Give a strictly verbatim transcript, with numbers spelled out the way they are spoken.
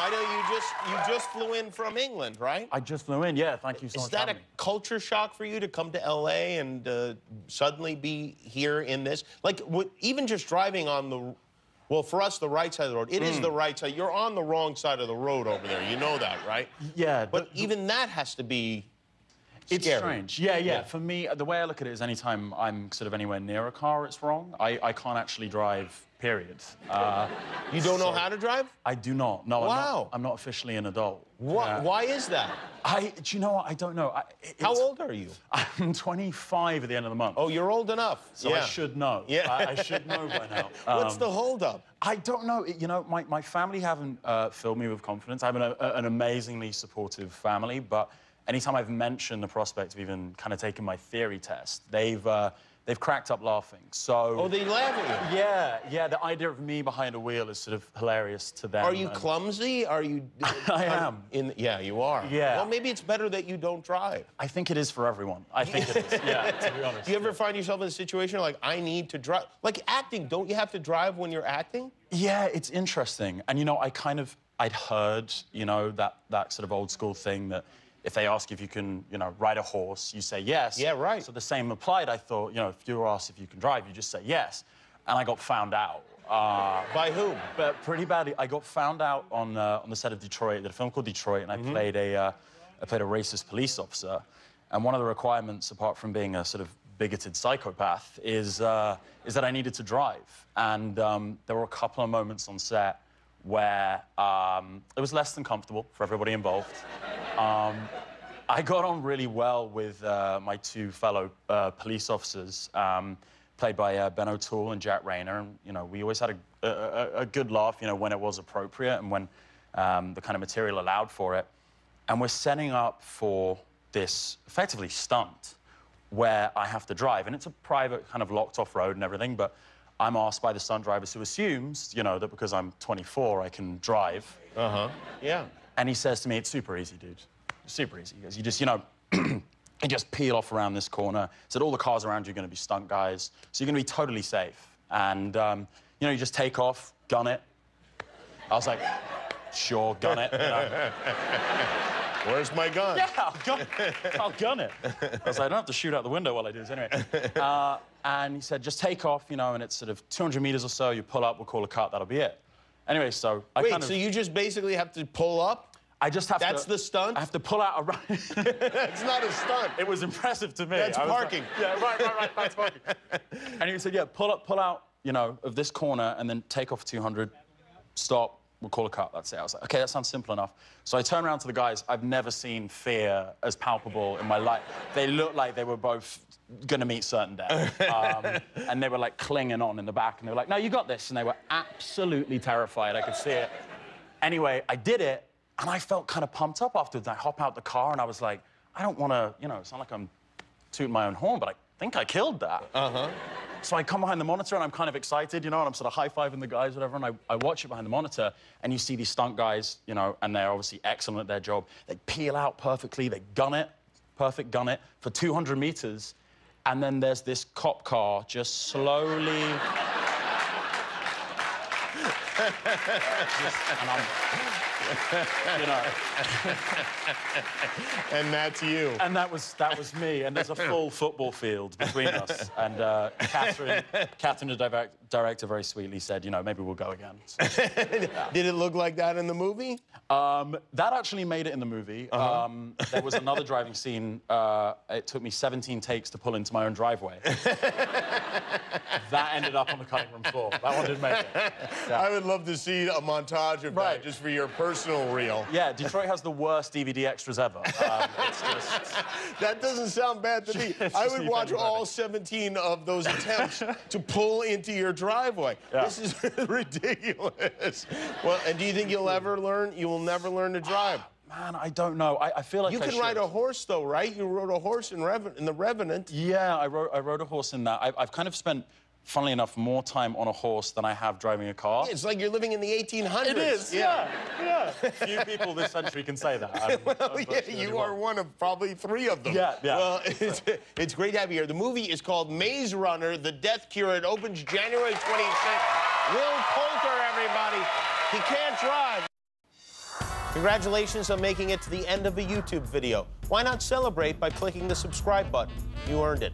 I know you just you just flew in from England, right? I just flew in, yeah. Thank you so much. Is that a culture shock for you to come to L A and uh, suddenly be here in this? Like, what, even just driving on the, well, for us, the right side of the road. It mm. is the right side. You're on the wrong side of the road over there. You know that, right? Yeah. But the, even that has to be It's scary. strange. Yeah, yeah, yeah. For me, the way I look at it is anytime I'm sort of anywhere near a car, it's wrong. I, I can't actually drive. Period. Uh, you don't know so how to drive? I do not. No, wow. I'm not, I'm not officially an adult. What? Yeah. Why is that? I, do you know what? I don't know. I, it, how old are you? I'm twenty-five at the end of the month. Oh, you're old enough. So yeah. I should know. Yeah. I, I should know by now. Um, What's the holdup? I don't know. It, you know, my, my family haven't uh, filled me with confidence. I have an, a, an amazingly supportive family, but anytime I've mentioned the prospect of even kind of taking my theory test, they've... Uh, They've cracked up laughing, so... Oh, they laugh at you? Yeah, yeah, the idea of me behind a wheel is sort of hilarious to them. Are you and... clumsy? Are you... I am. In... Yeah, you are. Yeah. Well, maybe it's better that you don't drive. I think it is for everyone. I think it is, yeah, to be honest. Do you ever find yourself in a situation like, I need to drive? Like, acting, don't you have to drive when you're acting? Yeah, it's interesting. And, you know, I kind of... I'd heard, you know, that, that sort of old-school thing that... If they ask if you can, you know, ride a horse, you say yes. Yeah, right. So the same applied. I thought, you know, if you were asked if you can drive, you just say yes. And I got found out. Uh, By whom? But pretty badly. I got found out on uh, on the set of Detroit, the film called Detroit, and I mm-hmm. played a uh, I played a racist police officer. And one of the requirements, apart from being a sort of bigoted psychopath, is uh, is that I needed to drive. And um, there were a couple of moments on set where um, it was less than comfortable for everybody involved. Um, I got on really well with uh, my two fellow uh, police officers, um, played by uh, Ben O'Toole and Jack Rayner, and, you know, we always had a, a, a good laugh, you know, when it was appropriate and when um, the kind of material allowed for it. And we're setting up for this, effectively, stunt where I have to drive. And it's a private, kind of locked-off road and everything, but I'm asked by the stunt drivers who assumes, you know, that because I'm twenty-four, I can drive. Uh-huh, yeah. And he says to me, it's super easy, dude. Super easy. He goes, you just, you know, you just peel off around this corner. He said, all the cars around you are going to be stunt guys, so you're going to be totally safe. And, um, you know, you just take off, gun it. I was like, sure, gun it. You know? Where's my gun? Yeah, I'll gun it. I'll gun it. I was like, I don't have to shoot out the window while I do this anyway. Uh, and he said, just take off, you know, and it's sort of two hundred meters or so. You pull up, we'll call a cut, that'll be it. Anyway, so I Wait, kind of... so you just basically have to pull up? I just have That's to... That's the stunt? I have to pull out a... It's not a stunt. It was impressive to me. That's parking. Like, yeah, right, right, right, that's parking. And he said, yeah, pull up, pull out, you know, of this corner and then take off two hundred, stop, we'll call a cut, that's it. I was like, OK, that sounds simple enough. So I turned around to the guys. I've never seen fear as palpable in my life. They looked like they were both going to meet certain death. Um, and they were, like, clinging on in the back. And they were like, no, you got this. And they were absolutely terrified. I could see it. Anyway, I did it. And I felt kind of pumped up afterwards. I hop out the car and I was like, I don't want to, you know, it's not like I'm tooting my own horn, but I think I killed that. Uh-huh. So I come behind the monitor and I'm kind of excited, you know, and I'm sort of high-fiving the guys, whatever, and I, I watch it behind the monitor and you see these stunt guys, you know, and they're obviously excellent at their job. They peel out perfectly, they gun it, perfect gun it, for two hundred meters, and then there's this cop car just slowly... just, and I'm... You know. And that's you. And that was that was me. And there's a full football field between us. And uh, Catherine, Catherine, the direct, director, very sweetly said, you know, maybe we'll go again. So, yeah. Did it look like that in the movie? Um, that actually made it in the movie. Uh-huh. um, there was another driving scene. Uh, it took me seventeen takes to pull into my own driveway. That ended up on the cutting room floor. That one didn't make it. Yeah. I would love to see a montage of right. that just for your personal reel. Yeah, Detroit has the worst D V D extras ever. Um, it's just... That doesn't sound bad to me. I would watch all seventeen of those attempts to pull into your driveway. Yeah. This is ridiculous. Well, and do you think you'll ever learn? You will never learn to drive. Man, I don't know. I, I feel like you can ride a horse, though, right? You rode a horse in, Reven in The Revenant. Yeah, I rode, I rode a horse in that. I, I've kind of spent, funnily enough, more time on a horse than I have driving a car. Yeah, it's like you're living in the eighteen hundreds. It is, yeah, yeah. yeah. Few people this century can say that. I'm, well, I'm yeah, you are one of probably three of them. Yeah, yeah. Well, it's, it's great to have you here. The movie is called Maze Runner: The Death Cure. It opens January twenty-sixth. Will Poulter, everybody. He can't drive. Congratulations on making it to the end of a YouTube video. Why not celebrate by clicking the subscribe button? You earned it.